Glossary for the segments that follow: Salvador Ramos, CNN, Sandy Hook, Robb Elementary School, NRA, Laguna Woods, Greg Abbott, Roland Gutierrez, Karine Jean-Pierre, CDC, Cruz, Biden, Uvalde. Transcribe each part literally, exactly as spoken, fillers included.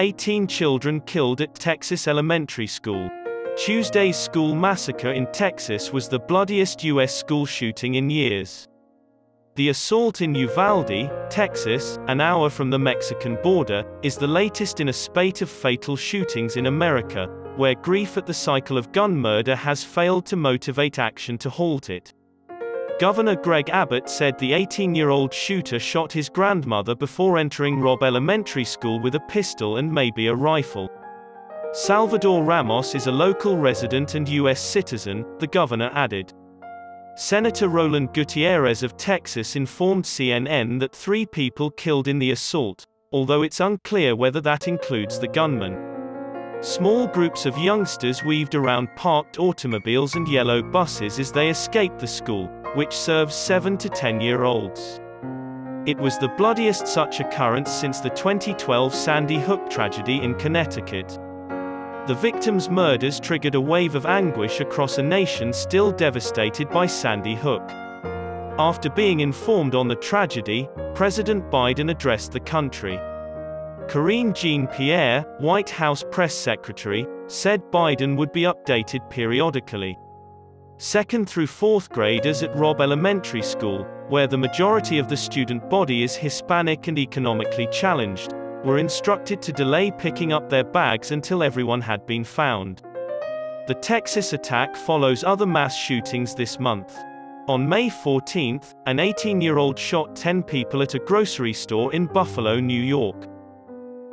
eighteen children killed at Texas elementary school. Tuesday's school massacre in Texas was the bloodiest U S school shooting in years. The assault in Uvalde, Texas, an hour from the Mexican border, is the latest in a spate of fatal shootings in America, where grief at the cycle of gun murder has failed to motivate action to halt it. Governor Greg Abbott said the eighteen-year-old shooter shot his grandmother before entering Robb Elementary School with a pistol and maybe a rifle. Salvador Ramos is a local resident and U S citizen, the governor added. Senator Roland Gutierrez of Texas informed C N N that three people killed in the assault, although it's unclear whether that includes the gunman. Small groups of youngsters weaved around parked automobiles and yellow buses as they escaped the school, which serves seven to ten year olds. It was the bloodiest such occurrence since the twenty twelve Sandy Hook tragedy in Connecticut. The victims' murders triggered a wave of anguish across a nation still devastated by Sandy Hook. After being informed on the tragedy, President Biden addressed the country. Karine Jean-Pierre, White House press secretary, said Biden would be updated periodically. Second through fourth graders at Robb Elementary School, where the majority of the student body is Hispanic and economically challenged, were instructed to delay picking up their bags until everyone had been found. The Texas attack follows other mass shootings this month. On May fourteenth, an eighteen-year-old shot ten people at a grocery store in Buffalo, New York.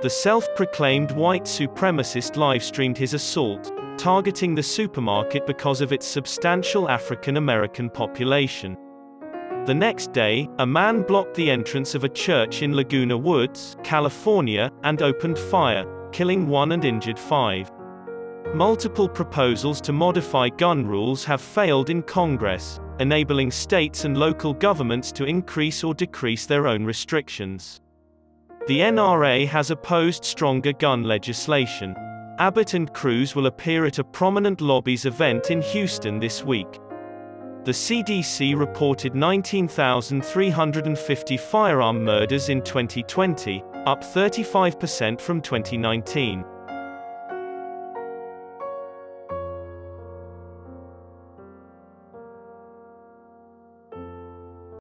The self-proclaimed white supremacist live-streamed his assault, targeting the supermarket because of its substantial African-American population. The next day, a man blocked the entrance of a church in Laguna Woods, California, and opened fire, killing one and injured five. Multiple proposals to modify gun rules have failed in Congress, enabling states and local governments to increase or decrease their own restrictions. The N R A has opposed stronger gun legislation. Abbott and Cruz will appear at a prominent lobbies event in Houston this week. The C D C reported nineteen thousand three hundred fifty firearm murders in twenty twenty, up thirty-five percent from twenty nineteen.